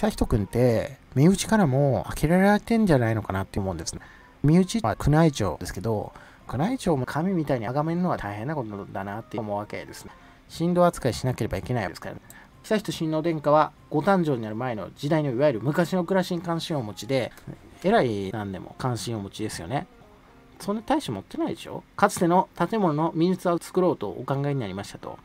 悠仁君って身内からも呆れられてんじゃないのかなって思うんですね。身内は宮内庁ですけど、宮内庁も神みたいに崇めるのは大変なことだなって思うわけですね。神童扱いしなければいけないですからね。悠仁親王殿下はご誕生になる前の時代のいわゆる昔の蔵神関心をお持ちで、えらい何でも関心をお持ちですよね。そんな大して持ってないでしょ。かつての建物のミニチュアを作ろうとお考えになりましたと。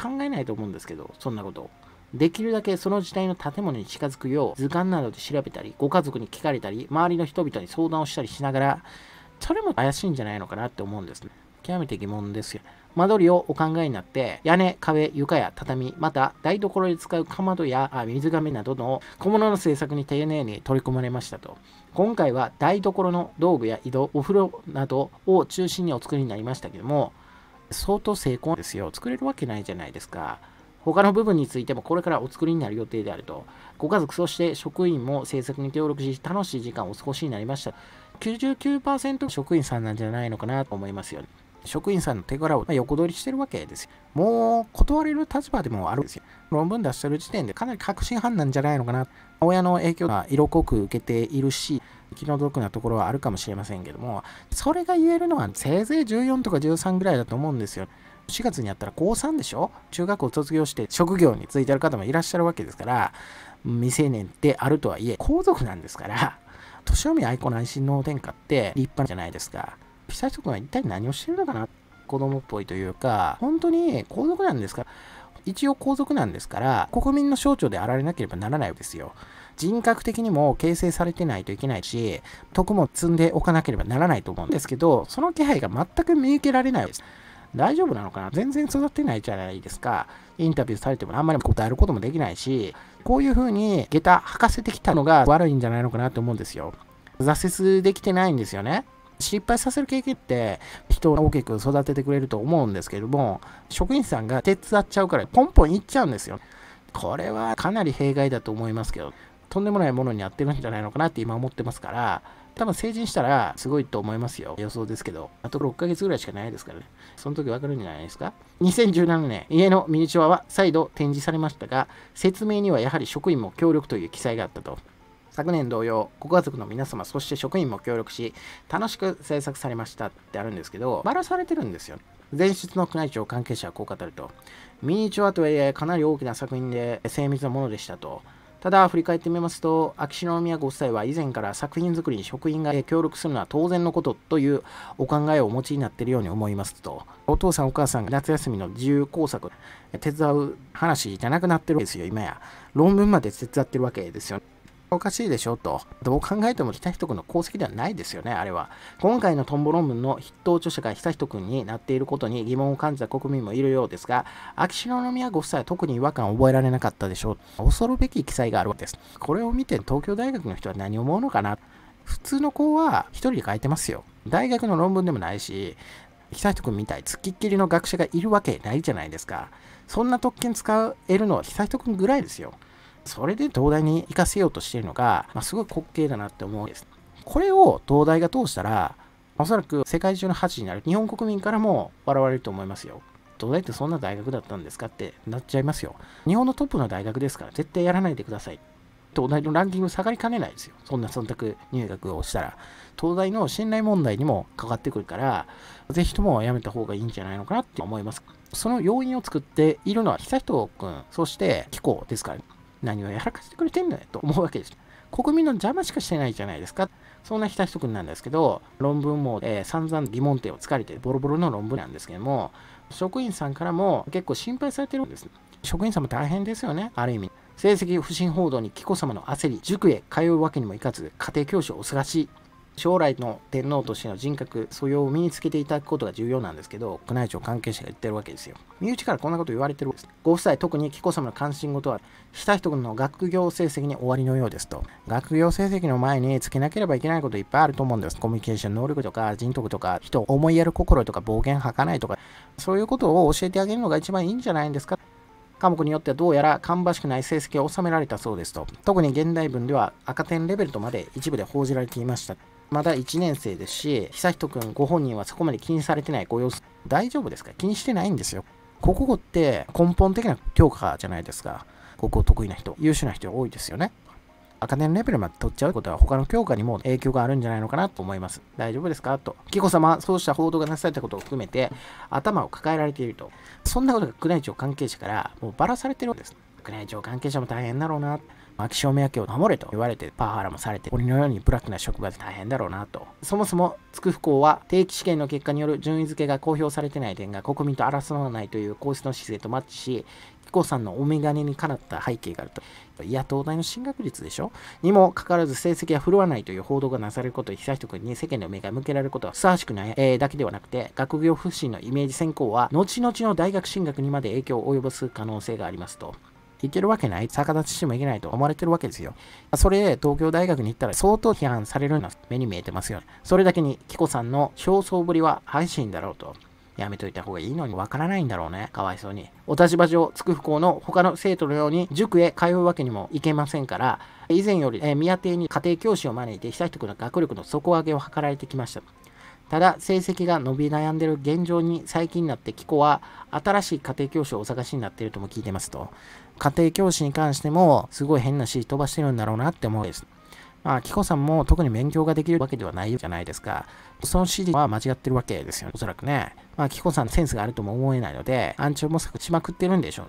考えないと思うんですけど、そんなことを。できるだけその時代の建物に近づくよう図鑑などで調べたり、ご家族に聞かれたり、周りの人々に相談をしたりしながら、それも怪しいんじゃないのかなって思うんですね。極めて疑問ですよね。間取りをお考えになって、屋根、壁、床や畳、また台所で使うかまどや水がめなどの小物の製作に丁寧に取り組まれましたと。今回は台所の道具や井戸、お風呂などを中心にお作りになりましたけども、相当精巧ですよ。作れるわけないじゃないですか。他の部分についてもこれからお作りになる予定であると。ご家族そして職員も制作に協力し、楽しい時間をお過ごしになりました。99% 職員さんなんじゃないのかなと思いますよね。職員さんの手柄を横取りしてるわけですよ。もう断れる立場でもあるんですよ。論文出してる時点でかなり確信犯なんじゃないのかな。親の影響が色濃く受けているし、気の毒なところはあるかもしれませんけども、それが言えるのはせいぜい14とか13ぐらいだと思うんですよ。4月にやったら高3でしょ。中学校卒業して職業に就いてる方もいらっしゃるわけですから、未成年であるとはいえ皇族なんですから、年臣愛子内親王殿下って立派じゃないですか。悠仁君は一体何をしてるのかな。子供っぽいというか、本当に皇族なんですから、一応皇族なんですから国民の象徴であられなければならないですよ。人格的にも形成されてないといけないし、徳も積んでおかなければならないと思うんですけど、その気配が全く見受けられないです。大丈夫なのかな。全然育ってないじゃないですか。インタビューされてもあんまり答えることもできないし、こういう風に下駄履かせてきたのが悪いんじゃないのかなと思うんですよ。挫折できてないんですよね。失敗させる経験って人を大きく育ててくれると思うんですけども、職員さんが手伝っちゃうからポンポンいっちゃうんですよ。これはかなり弊害だと思いますけど、とんでもないものになってるんじゃないのかなって今思ってますから、多分成人したらすごいと思いますよ。予想ですけど。あと6ヶ月ぐらいしかないですからね。その時わかるんじゃないですか。2017年、家のミニチュアは再度展示されましたが、説明にはやはり職員も協力という記載があったと。昨年同様、ご家族の皆様、そして職員も協力し、楽しく制作されましたってあるんですけど、バラされてるんですよ。前室の宮内庁関係者はこう語ると。ミニチュアとはいえかなり大きな作品で精密なものでしたと。ただ、振り返ってみますと、秋篠宮ご夫妻は以前から作品作りに職員が協力するのは当然のことというお考えをお持ちになっているように思いますと。お父さんお母さんが夏休みの自由工作、手伝う話じゃなくなってるわけですよ、今や。論文まで手伝ってるわけですよ。おかしいでしょと。どう考えても悠仁君の功績ではないですよね、あれは。今回のトンボ論文の筆頭著者が悠仁君になっていることに疑問を感じた国民もいるようですが、秋篠宮ご夫妻は特に違和感を覚えられなかったでしょう。恐るべき記載があるわけです。これを見て東京大学の人は何を思うのかな。普通の子は一人で書いてますよ。大学の論文でもないし、悠仁君みたいつきっきりの学者がいるわけないじゃないですか。そんな特権使えるのは悠仁君ぐらいですよ。それで東大に行かせようとしているのが、すごい滑稽だなって思うんです。これを東大が通したら、おそらく世界中の恥になる日本国民からも笑われると思いますよ。東大ってそんな大学だったんですかってなっちゃいますよ。日本のトップの大学ですから絶対やらないでください。東大のランキング下がりかねないですよ。そんな忖度入学をしたら。東大の信頼問題にもかかってくるから、ぜひともやめた方がいいんじゃないのかなって思います。その要因を作っているのは悠仁君、そして紀子ですからね。何をやらかしてくれてんだよと思うわけです。国民の邪魔しかしてないじゃないですか。そんな悠仁君なんですけど、論文も、散々疑問点をつかれてボロボロの論文なんですけども、職員さんからも結構心配されてるんです。職員さんも大変ですよね、ある意味。成績不振報道に紀子様の焦り、塾へ通うわけにもいかず、家庭教師をお探し、将来の天皇としての人格、素養を身につけていただくことが重要なんですけど、宮内庁関係者が言ってるわけですよ。身内からこんなこと言われてるんです。ご夫妻、特に紀子様の関心事は、悠仁君の学業成績に終わりのようですと。学業成績の前につけなければいけないこといっぱいあると思うんです。コミュニケーション能力とか、人徳とか、人を思いやる心とか、暴言吐かないとか、そういうことを教えてあげるのが一番いいんじゃないんですか。科目によってはどうやら芳しくない成績を収められたそうですと。特に現代文では赤点レベルとまで一部で報じられていました。まだ1年生ですし、悠仁君ご本人はそこまで気にされてないご様子。大丈夫ですか？気にしてないんですよ。国語って根本的な教科じゃないですか。国語得意な人、優秀な人多いですよね。赤点レベルまで取っちゃうことは他の教科にも影響があるんじゃないのかなと思います。大丈夫ですかと。紀子様、そうした報道がなされたことを含めて頭を抱えられていると。そんなことが宮内庁関係者からもうバラされてるんです。宮内庁関係者も大変だろうな。秋篠宮家を守れと言われてパワハラもされて、俺のようにブラックな職場で大変だろうなと。そもそも筑府校は定期試験の結果による順位付けが公表されてない点が国民と争わないという皇室の姿勢とマッチし、紀子さんのお眼鏡にかなった背景があると。いや、東大の進学率でしょにもかかわらず成績は振るわないという報道がなされることで、久仁君に世間の目が向けられることはふさわしくない、だけではなくて、学業不振のイメージ先行は後々の大学進学にまで影響を及ぼす可能性がありますと。いけるわけない、逆立ちしてもいけないと思われてるわけですよ。それで東京大学に行ったら相当批判されるのは目に見えてますよ。それだけに紀子さんの焦燥ぶりは配信だろうと。やめといた方がいいのに分からないんだろうね。かわいそうに。お立場上、筑府校の他の生徒のように塾へ通うわけにもいけませんから、以前より宮邸に家庭教師を招いて悠仁君の学力の底上げを図られてきました。ただ、成績が伸び悩んでいる現状に最近になって、紀子は新しい家庭教師をお探しになっているとも聞いてますと。家庭教師に関しても、すごい変な指示飛ばしてるんだろうなって思うんです。まあ、紀子さんも特に勉強ができるわけではないじゃないですか。その指示は間違ってるわけですよね。おそらくね。まあ、紀子さんセンスがあるとも思えないので、暗中模索しまくってるんでしょう。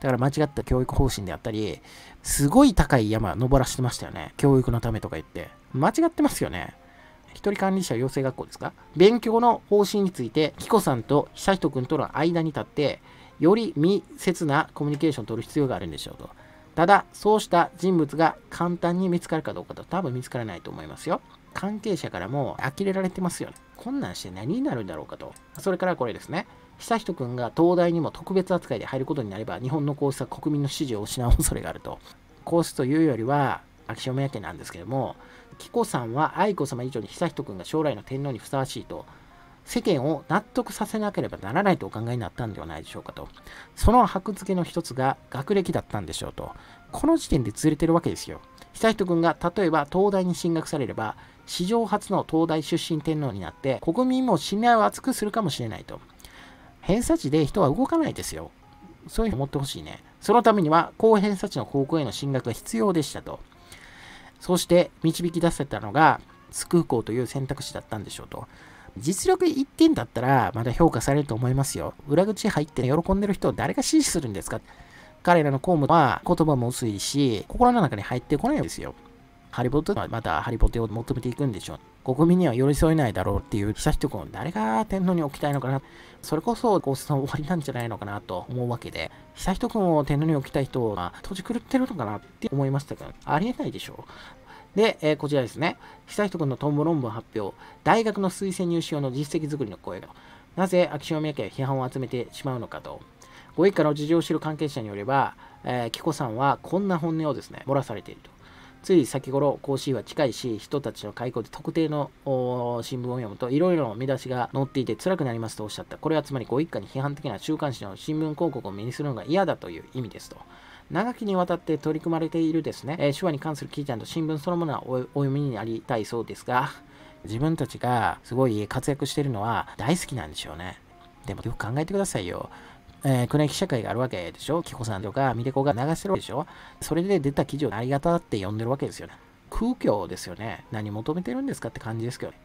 だから間違った教育方針であったり、すごい高い山登らしてましたよね。教育のためとか言って。間違ってますよね。一人管理者養成学校ですか？勉強の方針について、紀子さんと悠仁君との間に立って、より密接なコミュニケーションを取る必要があるんでしょうと。ただ、そうした人物が簡単に見つかるかどうかと、多分見つからないと思いますよ。関係者からも呆れられてますよね。こんなんして何になるんだろうかと。それからこれですね。悠仁君が東大にも特別扱いで入ることになれば、日本の皇室は国民の支持を失う恐れがあると。皇室というよりは、秋篠宮家なんですけども、紀子さんは愛子さま以上に悠仁君が将来の天皇にふさわしいと、世間を納得させなければならないとお考えになったんではないでしょうかと。その箔付けの一つが学歴だったんでしょうと。この時点でずれてるわけですよ。悠仁君が例えば東大に進学されれば、史上初の東大出身天皇になって、国民も信頼を厚くするかもしれないと。偏差値で人は動かないですよ。そういうふうに思ってほしいね。そのためには、高偏差値の高校への進学が必要でしたと。そして導き出せたのが、筑府校という選択肢だったんでしょうと。実力1点だったら、まだ評価されると思いますよ。裏口入って喜んでる人を誰が支持するんですか？彼らの公務は言葉も薄いし、心の中に入ってこないんですよ。ハリボテはまたハリボテを求めていくんでしょう。国民には寄り添えないだろうっていう悠仁君を誰が天皇に置きたいのかな。それこそ皇室の終わりなんじゃないのかなと思うわけで、悠仁君を天皇に置きたい人は閉じ狂ってるのかなって思いましたけど、ありえないでしょう。で、こちらですね。悠仁君のトンボ論文発表、大学の推薦入試用の実績作りの声が、なぜ秋篠宮家は批判を集めてしまうのかと。ご一家の事情を知る関係者によれば、紀子さんはこんな本音をですね、漏らされていると。つい先頃、皇室は近いし、人たちの回顧で特定の新聞を読むと、いろいろ見出しが載っていて辛くなりますとおっしゃった。これはつまりご一家に批判的な週刊誌の新聞広告を目にするのが嫌だという意味ですと。長きにわたって取り組まれているですね、手話に関する記事など新聞そのものはお読みになりたいそうですが、自分たちがすごい活躍しているのは大好きなんでしょうね。でもよく考えてくださいよ。宮内記者会があるわけでしょ。紀子さんとか、美手子が流してるわけでしょ。それで出た記事をありがたって呼んでるわけですよね。空虚ですよね。何求めてるんですかって感じですけどね。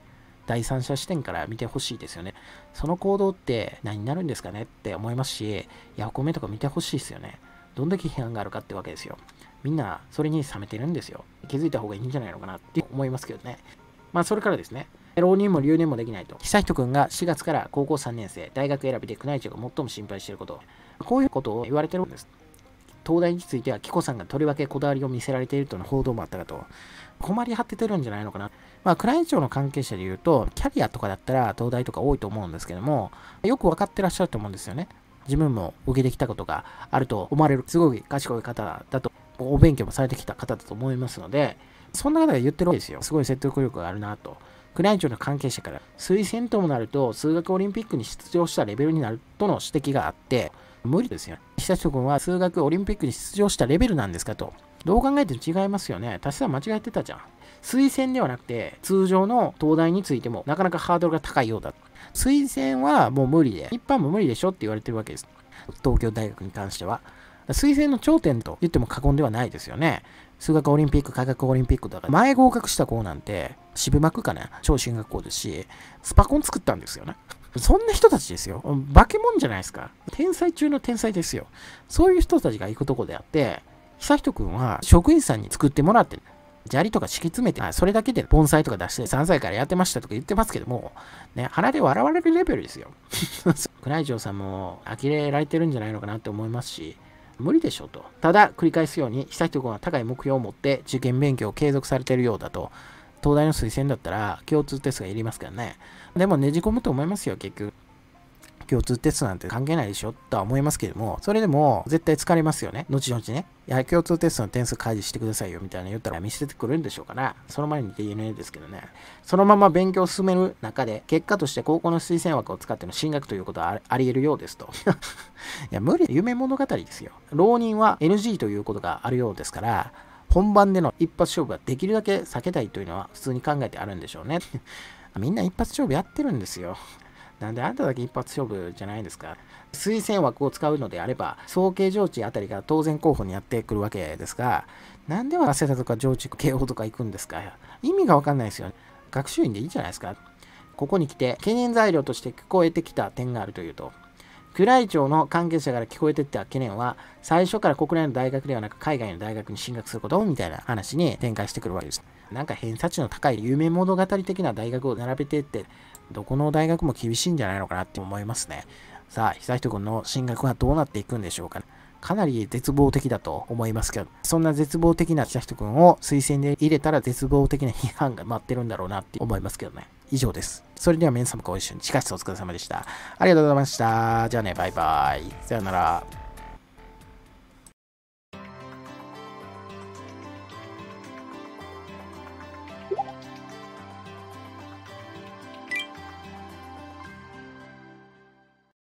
第三者視点から見てほしいですよね。その行動って何になるんですかねって思いますし、ヤフコメとか見てほしいですよね。どんだけ批判があるかってわけですよ。みんなそれに冷めてるんですよ。気づいた方がいいんじゃないのかなって思いますけどね。まあそれからですね。浪人も留年もできないと。悠仁君が4月から高校3年生、大学選びで宮内庁が最も心配していること。こういうことを言われてるんです。東大については紀子さんがとりわけこだわりを見せられているとの報道もあったかと。困り果ててるんじゃないのかな。まあ、宮内庁の関係者で言うと、キャリアとかだったら東大とか多いと思うんですけども、よく分かってらっしゃると思うんですよね。自分も受けてきたことがあると思われる、すごい賢い方だと、お勉強もされてきた方だと思いますので、そんな方が言ってるわけですよ。すごい説得力があるなと。宮内庁の関係者から、推薦ともなると、数学オリンピックに出場したレベルになるとの指摘があって、無理ですよ。悠仁君は数学オリンピックに出場したレベルなんですかと。どう考えても違いますよね。足し算間違えてたじゃん。推薦ではなくて、通常の東大についてもなかなかハードルが高いようだ。推薦はもう無理で、一般も無理でしょって言われてるわけです。東京大学に関しては。推薦の頂点と言っても過言ではないですよね。数学オリンピック、科学オリンピックだから、前合格した子なんて、渋幕かな、超進学校ですし、スパコン作ったんですよね。そんな人たちですよ。化け物じゃないですか。天才中の天才ですよ。そういう人たちが行くとこであって、悠仁くんは職員さんに作ってもらって、砂利とか敷き詰めて、それだけで盆栽とか出して3歳からやってましたとか言ってますけども、ね、鼻で笑われるレベルですよ。宮内庁さんも呆れられてるんじゃないのかなって思いますし、無理でしょうと。ただ、繰り返すように、悠仁くんは高い目標を持って受験勉強を継続されてるようだと。東大の推薦だったら共通テストがいりますからね。でもねじ込むと思いますよ、結局。共通テストなんて関係ないでしょとは思いますけども、それでも絶対疲れますよね。後々ね。やはり共通テストの点数開示してくださいよみたいな言ったら見せてくるんでしょうから、その前に DNA ですけどね。そのまま勉強を進める中で、結果として高校の推薦枠を使っての進学ということはあり得るようですと。いや、無理。夢物語ですよ。浪人は NG ということがあるようですから、本番での一発勝負はできるだけ避けたいというのは普通に考えてあるんでしょうね。みんな一発勝負やってるんですよ。なんであんただけ一発勝負じゃないですか。推薦枠を使うのであれば、早慶上智あたりが当然候補にやってくるわけですが、なんで早稲田とか上智、慶応とか行くんですか。意味がわかんないですよ。学習院でいいじゃないですか。ここに来て、懸念材料として聞こえてきた点があるというと、宮内庁の関係者から聞こえてった懸念は、最初から国内の大学ではなく海外の大学に進学することみたいな話に展開してくるわけです。なんか偏差値の高い夢物語的な大学を並べてって、どこの大学も厳しいんじゃないのかなって思いますね。さあ、悠仁くんの進学はどうなっていくんでしょうか。かなり絶望的だと思いますけど、そんな絶望的な悠仁くんを推薦で入れたら絶望的な批判が待ってるんだろうなって思いますけどね。以上です。それでは皆様ご一緒に、しかしお疲れ様でした。ありがとうございました。じゃあね、バイバイ。さよなら。